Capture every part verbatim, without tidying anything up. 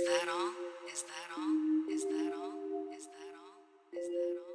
Is that all? Is that all? Is that all? Is that all? Is that all? Is that all?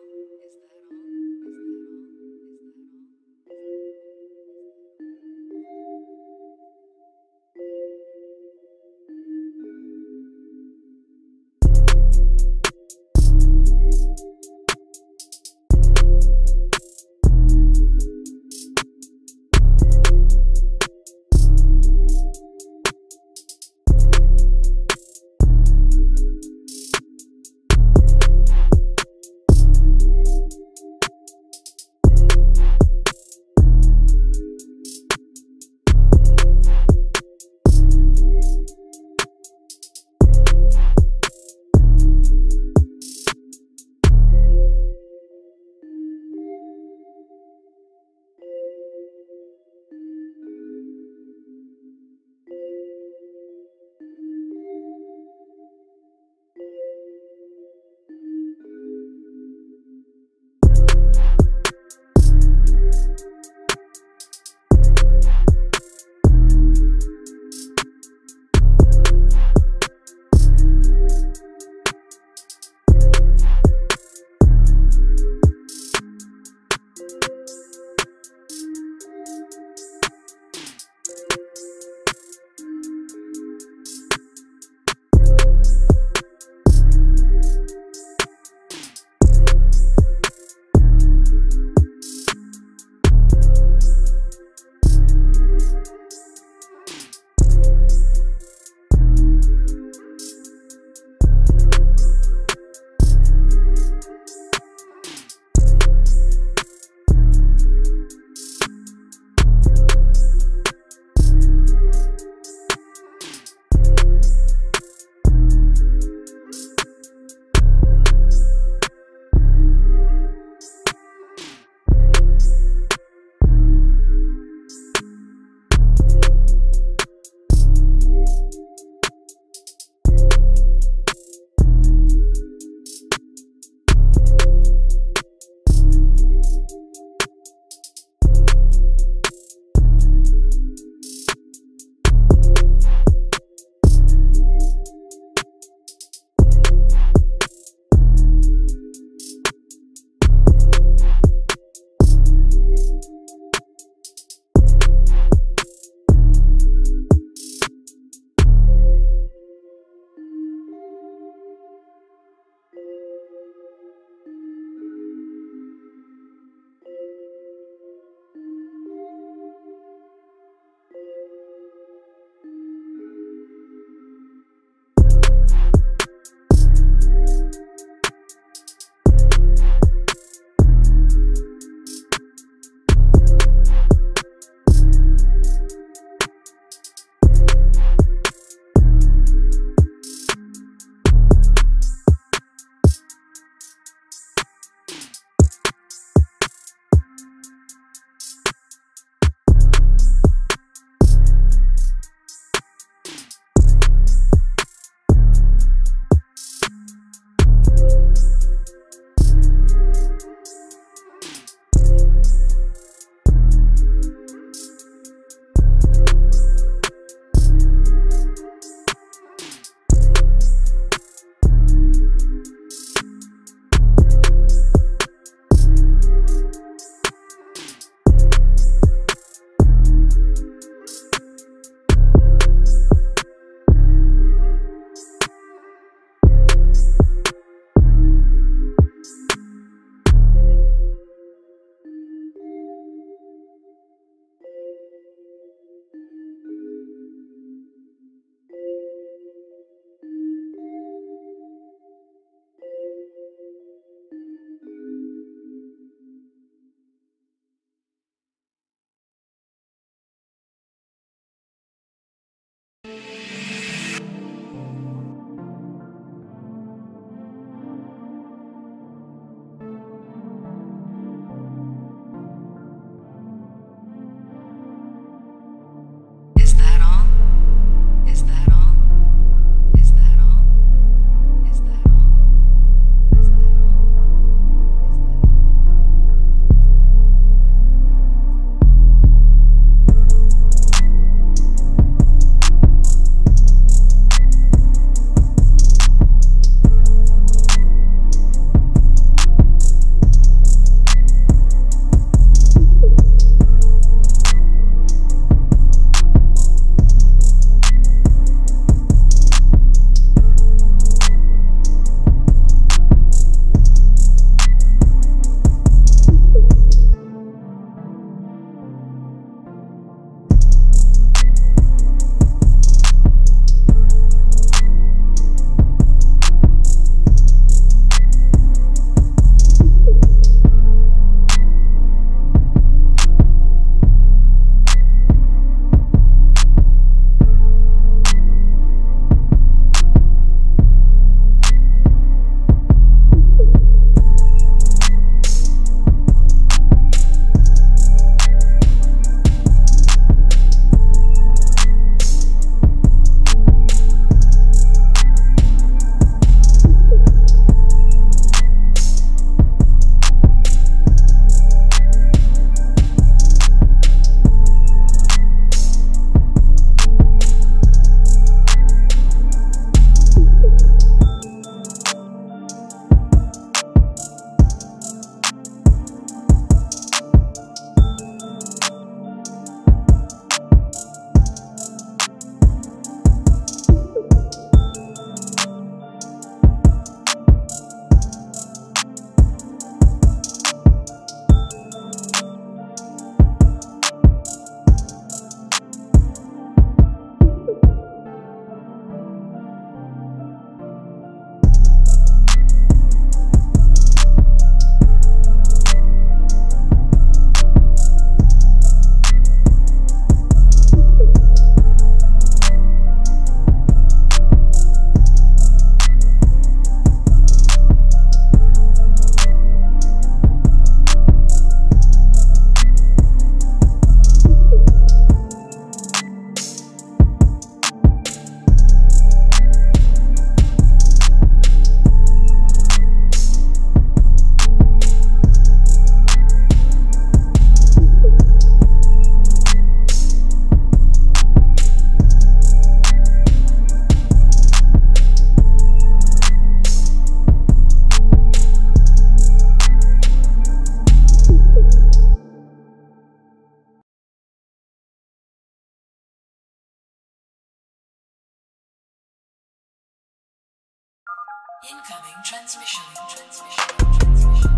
Incoming transmission. Transmission. Transmission.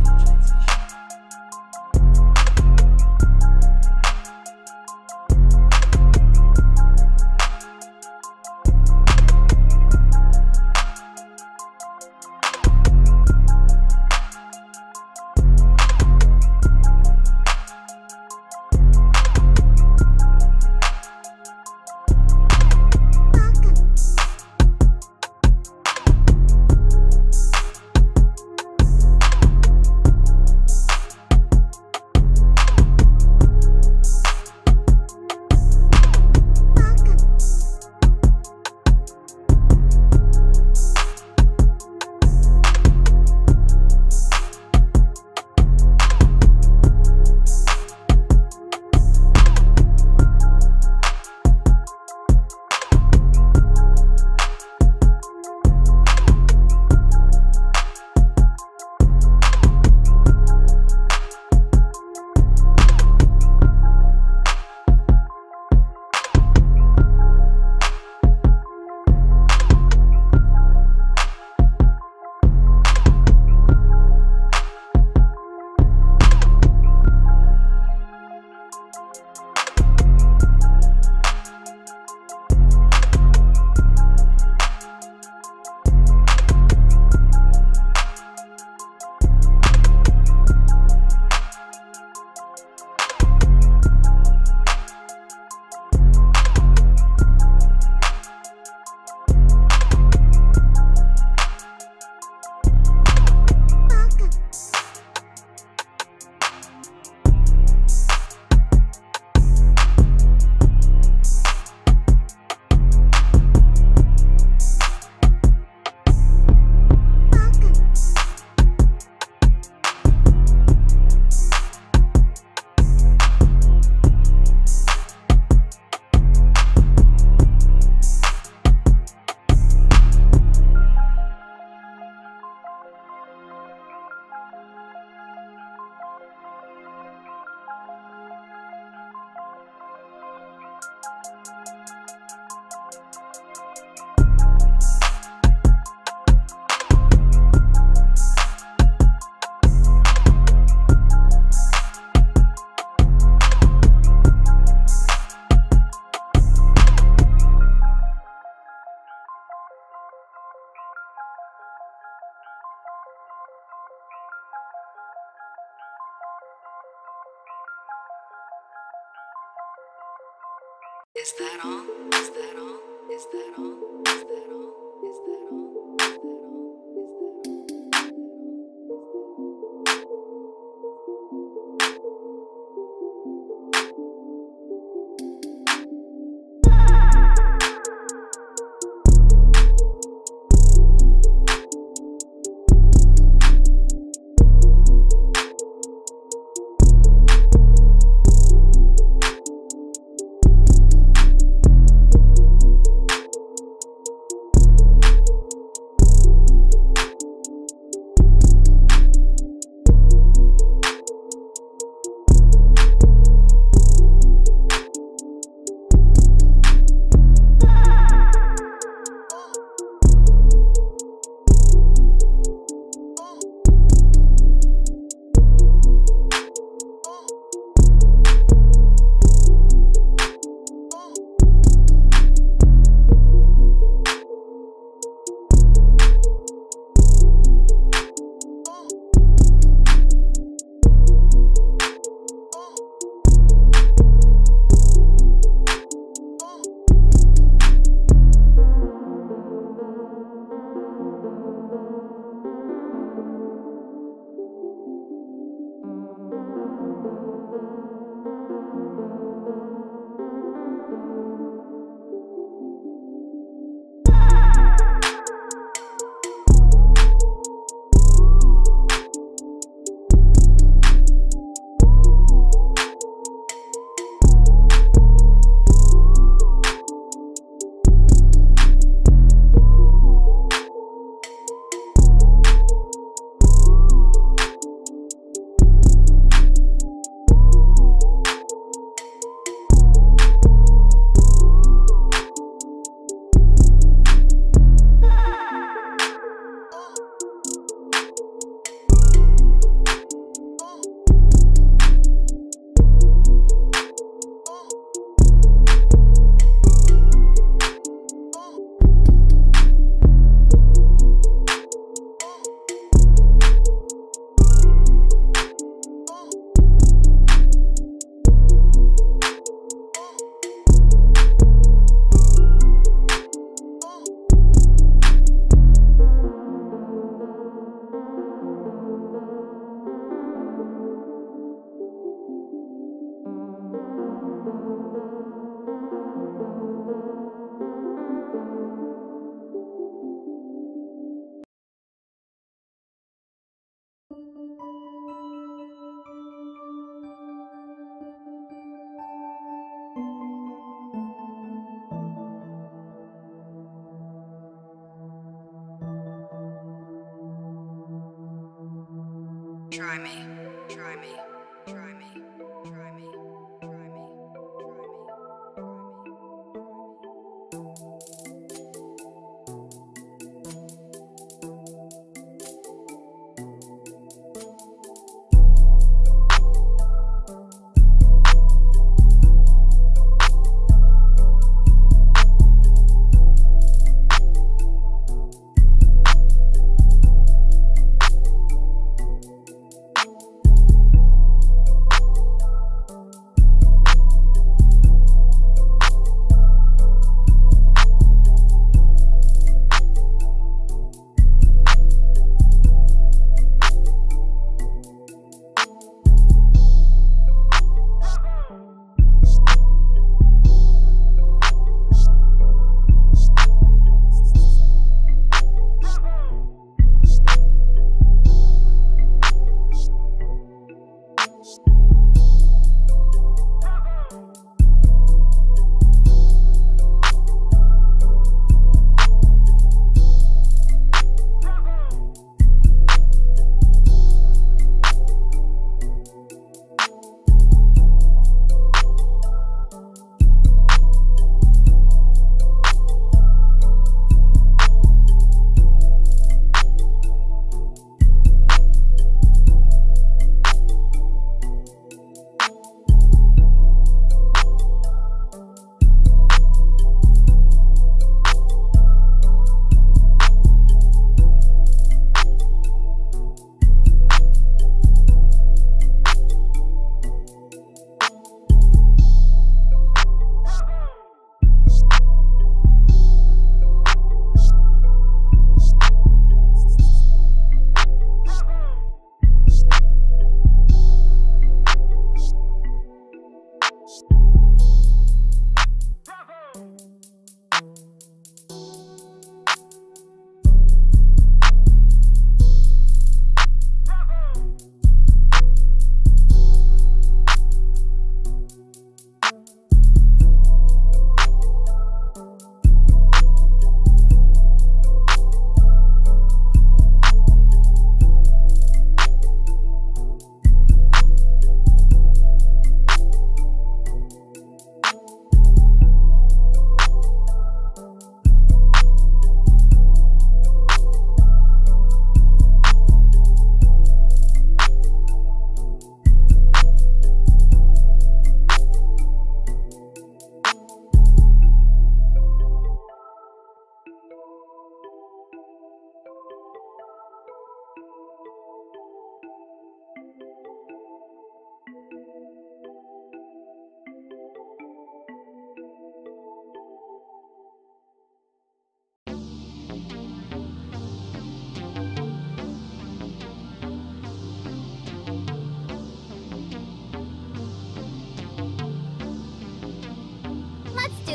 Is that all? Is that all? Is that all? Is that all? Is that all? Is that all? Try me, try me, try me, try me, try me, try me,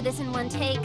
this in one take.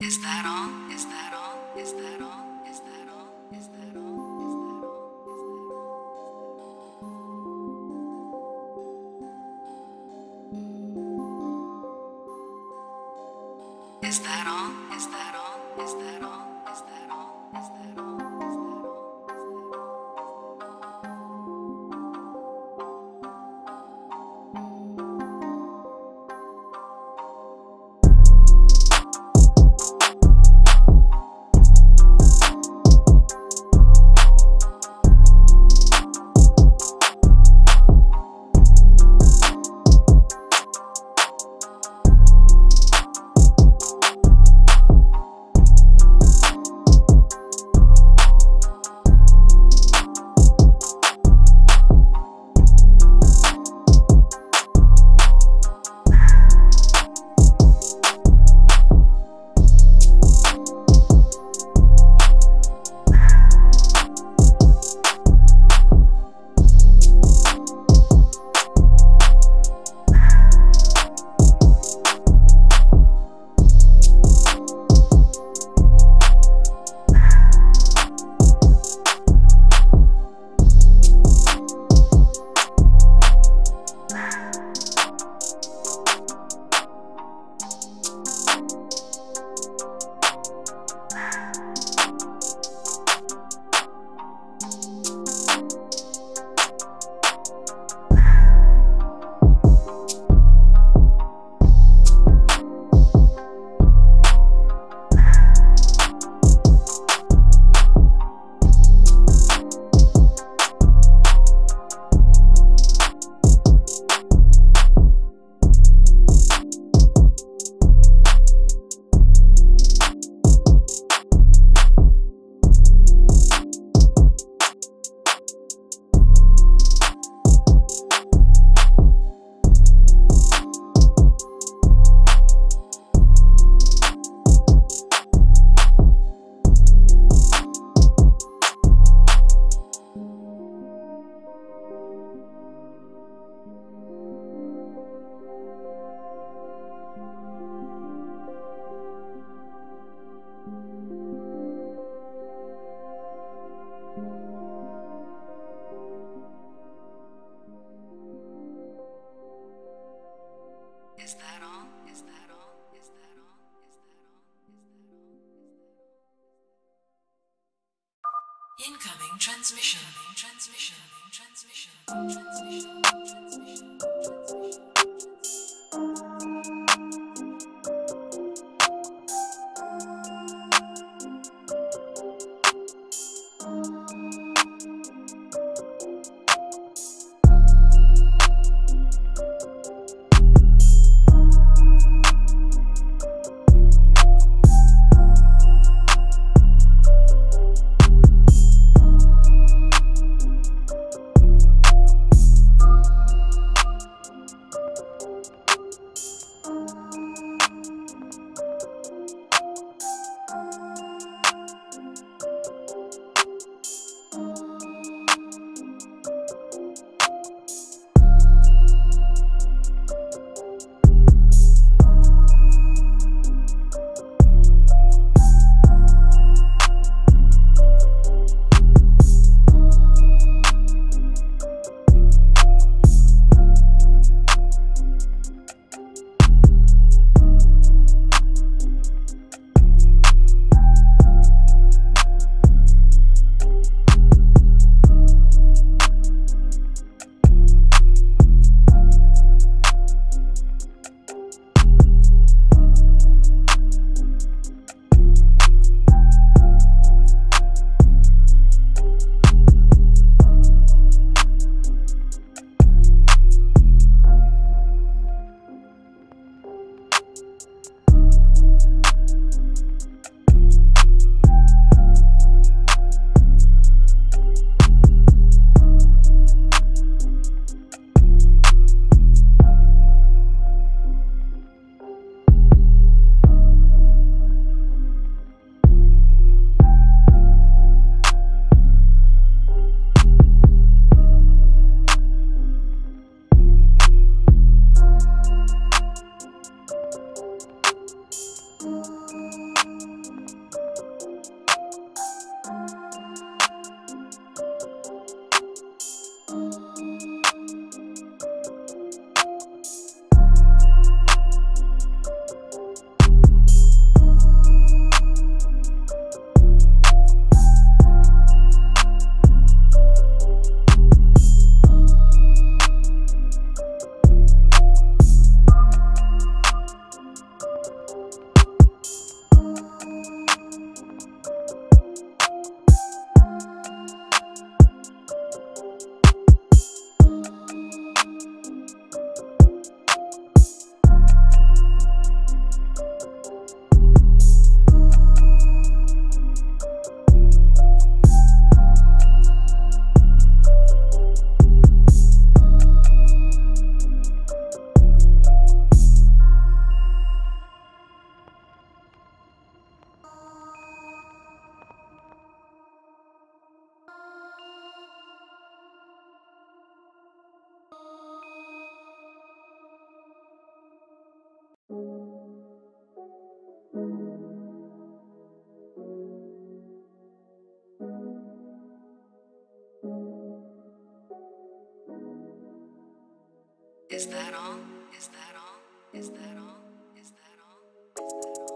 Is that all? Is that all? Is that all? Is that all? Is that all? Is that all? Is that all? Is that all? Is that all? Is that all? Is that Is that all? Is that all? Is that all? Is that all? Is that all? Incoming transmission. Transmission. Transmission. Transmission. Transmission. Transmission. Thank you. that all? Is that all? Is that all? Is that all? Is that all?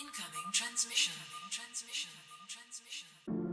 Incoming transmission. Incoming transmission. Incoming transmission.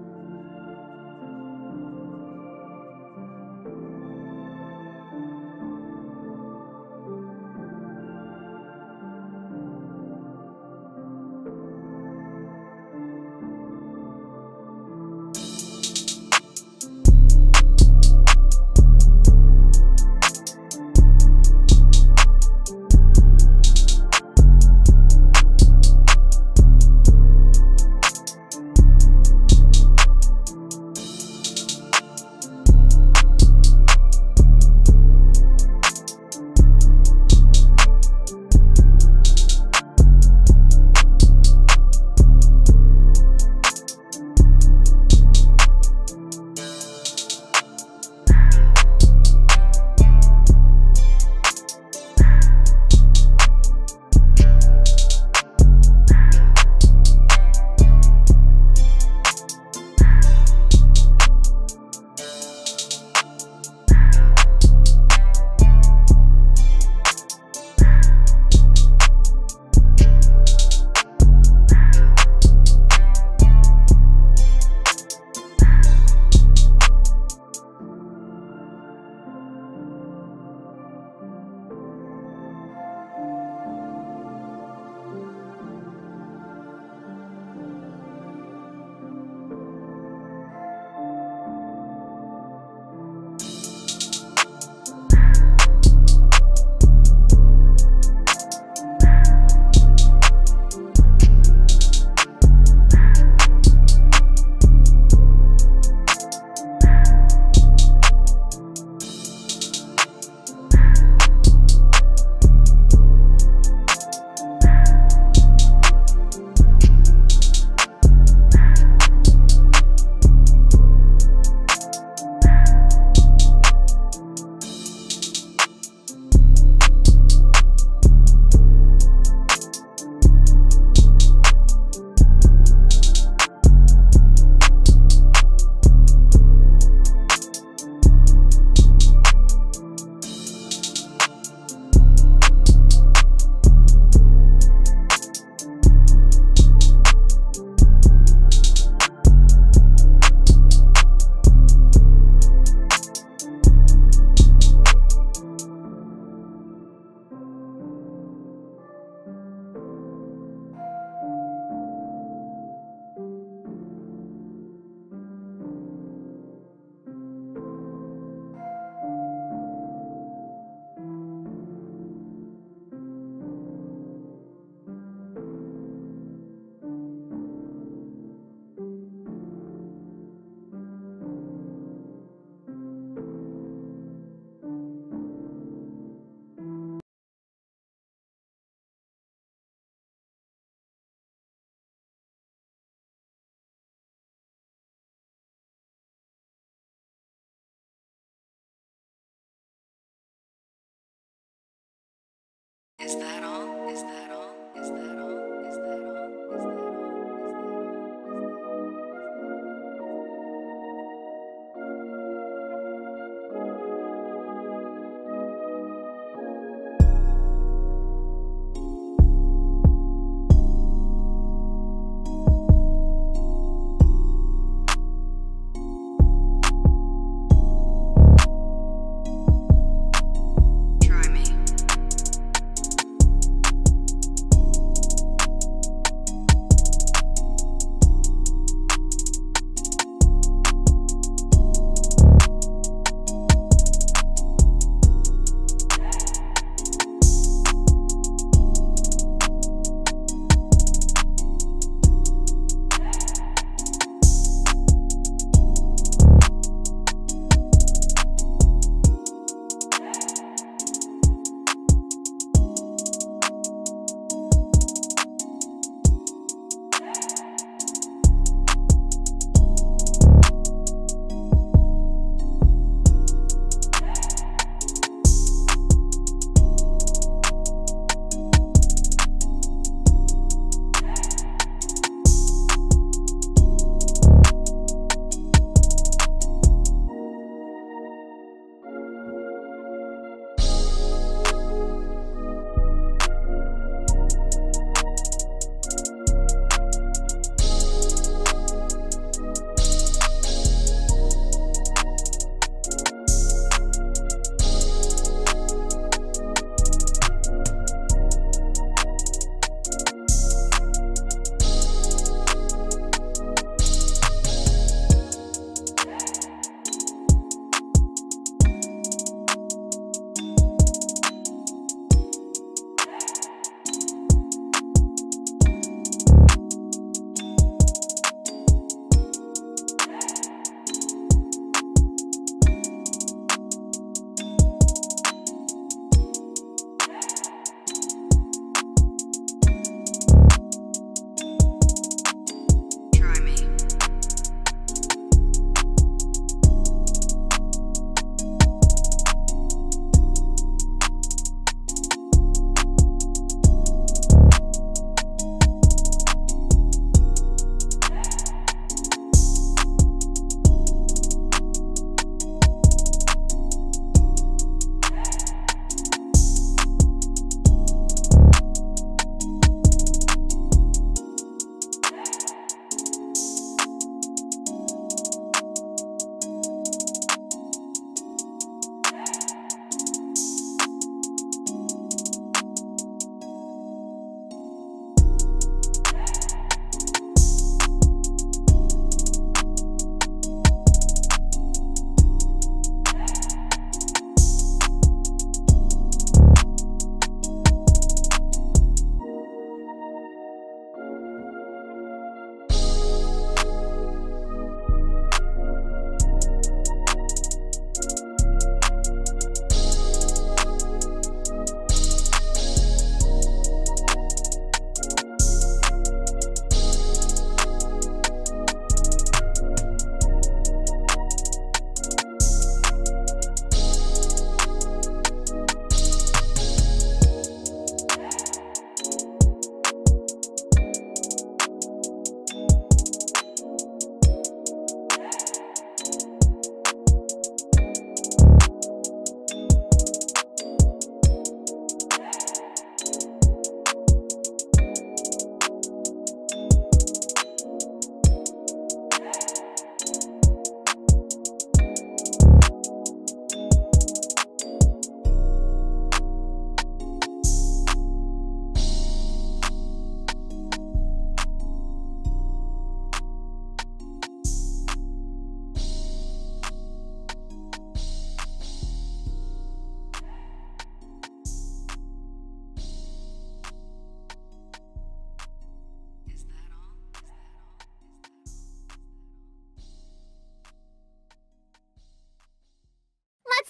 Is that all? Is that all? Is that all? Is that all? Is that all?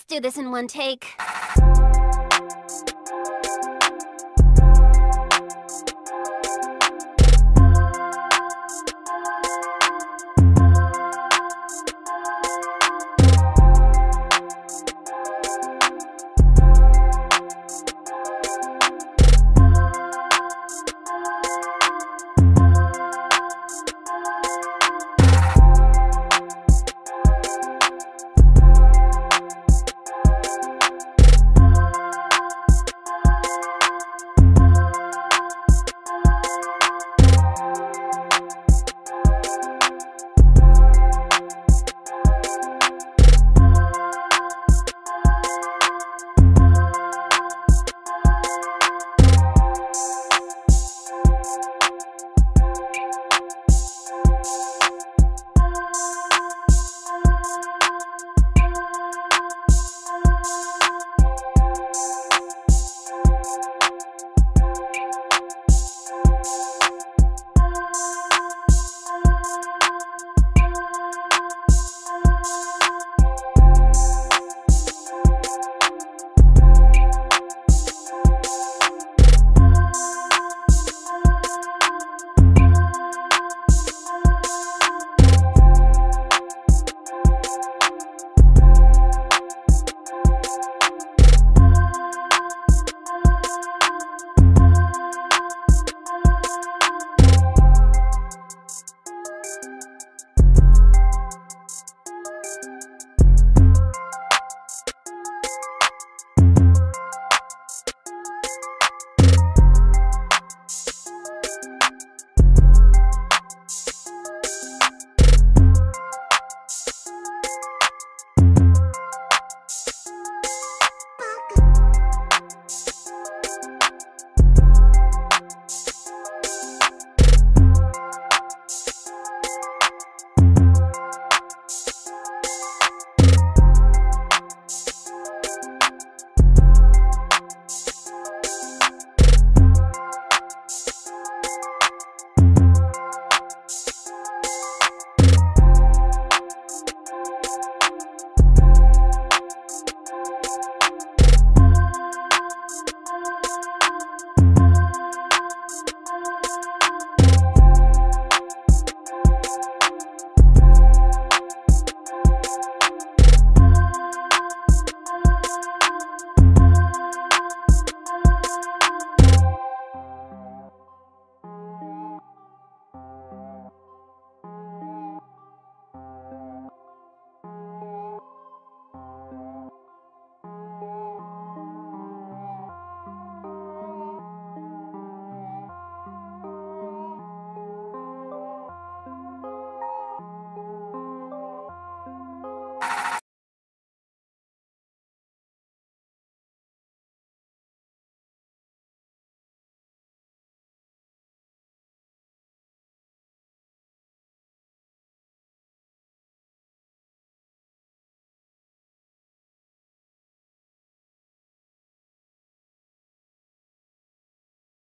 Do this in one take.